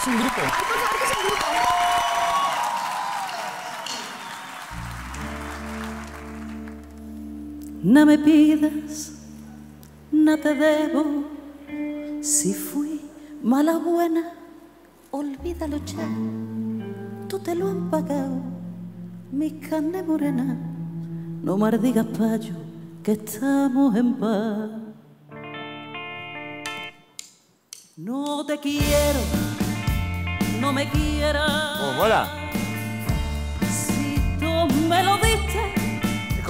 es un grupo. Ay, por favor, que es un grupo. No me pidas, no te debo. Si fui mala o buena, olvídalo ya. Tú te lo han pagado, mi carne morena. No me digas payo, que estamos en paz. No te quiero, no me quieras. ¡Oh, mola! Si tú me lo diste. Es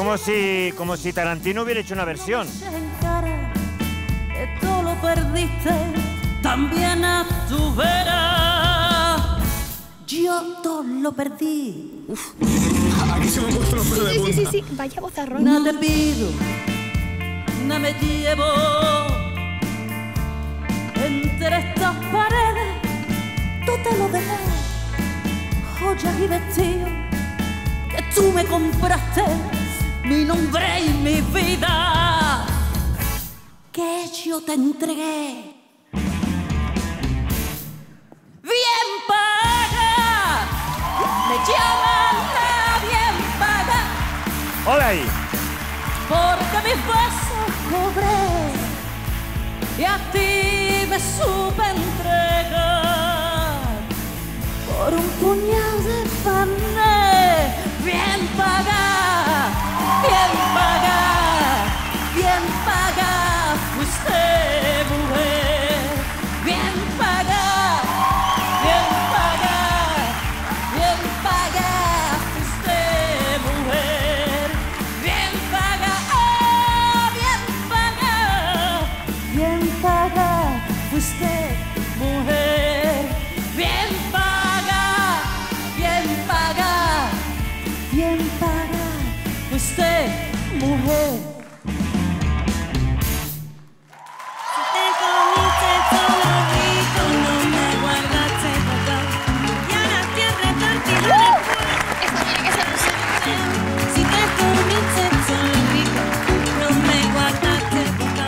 como si Tarantino hubiera hecho una versión. Esto lo perdiste, también a tu vera. Yo todo lo perdí. Aquí se me han puesto los pelos de punta. Sí. Vaya bozarrón. No te pido, no me llevo. Entre estas paredes tú te lo dejas, joyas y vestidos que tú me compraste, mi nombre y mi vida que yo te entregué. Bien pagá, me llaman la bien pagá. Hola ahí. Porque mis besos cobré y a ti me supe entregar por un puñado de pané. Bien pagá, bien pagá, bien pagá, fuiste mujer. Bien pagá, bien pagá, bien pagá, fuiste mujer. Bien pagá, oh, bien pagá, bien pagá. Usted, mujer, bien paga, bien paga, bien paga, usted, mujer.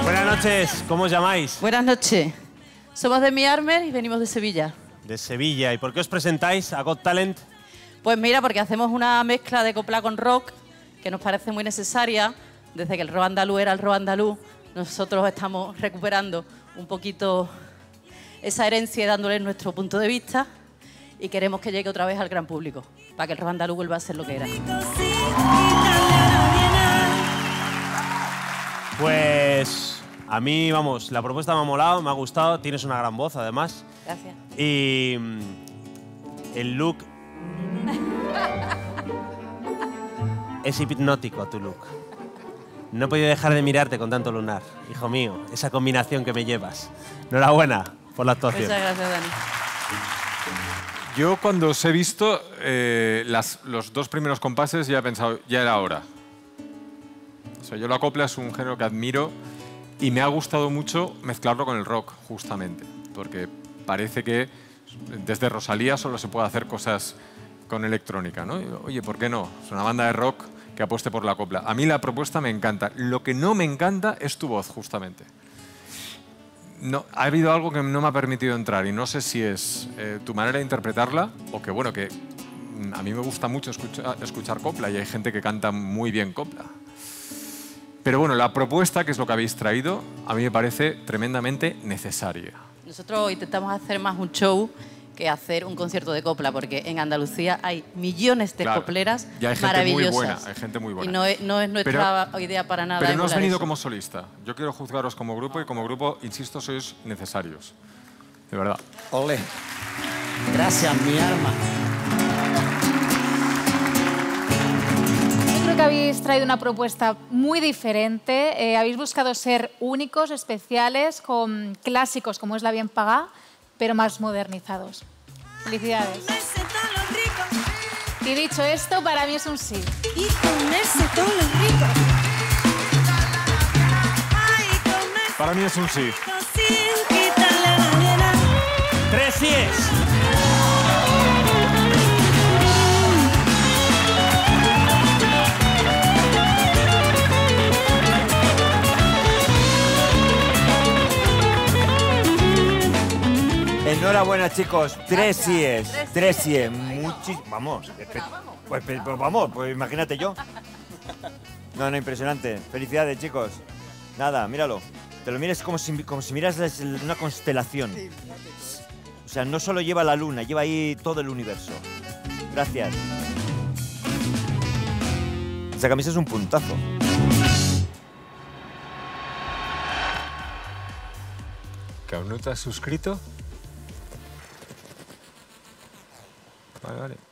Buenas noches, ¿cómo os llamáis? Buenas noches. Somos de Miarme y venimos de Sevilla. De Sevilla. ¿Y por qué os presentáis a Got Talent? Pues mira, porque hacemos una mezcla de copla con rock que nos parece muy necesaria. Desde que el rock andaluz era el rock andaluz, nosotros estamos recuperando un poquito esa herencia y dándole nuestro punto de vista. Y queremos que llegue otra vez al gran público, para que el rock andaluz vuelva a ser lo que era. Pues... a mí, vamos, la propuesta me ha molado, me ha gustado. Tienes una gran voz, además. Gracias. Y el look... es hipnótico, tu look. No he podido dejar de mirarte con tanto lunar, hijo mío. Esa combinación que me llevas. Enhorabuena por la actuación. Muchas gracias, Dani. Yo, cuando os he visto los dos primeros compases, ya he pensado, ya era hora. O sea, yo la copla es un género que admiro. Y me ha gustado mucho mezclarlo con el rock, justamente, porque parece que desde Rosalía solo se puede hacer cosas con electrónica, ¿no? Oye, ¿por qué no? Es una banda de rock que apueste por la copla. A mí la propuesta me encanta. Lo que no me encanta es tu voz, justamente. No, ha habido algo que no me ha permitido entrar y no sé si es tu manera de interpretarla o que, bueno, que a mí me gusta mucho escuchar copla y hay gente que canta muy bien copla. Pero bueno, la propuesta, que es lo que habéis traído, a mí me parece tremendamente necesaria. Nosotros intentamos hacer más un show que hacer un concierto de copla, porque en Andalucía hay millones de copleras maravillosas. Hay gente muy buena. Y no es nuestra idea para nada. Pero no has venido como solista. Yo quiero juzgaros como grupo y como grupo, insisto, sois necesarios. De verdad. Ole. Gracias, mi arma. Que habéis traído una propuesta muy diferente, habéis buscado ser únicos, especiales, con clásicos como es La Bien Pagá, pero más modernizados. Felicidades. Y dicho esto, para mí es un sí. Y comerse todo lo rico. Para mí es un sí. Tres síes. Enhorabuena, chicos. Tres síes. Vamos. Pues imagínate yo. No, impresionante. Felicidades, chicos. Nada, míralo. Te lo mires como si miras una constelación. O sea, no solo lleva la luna, lleva ahí todo el universo. Gracias. Esa camisa es un puntazo. ¿Que aún no te has suscrito? Vale.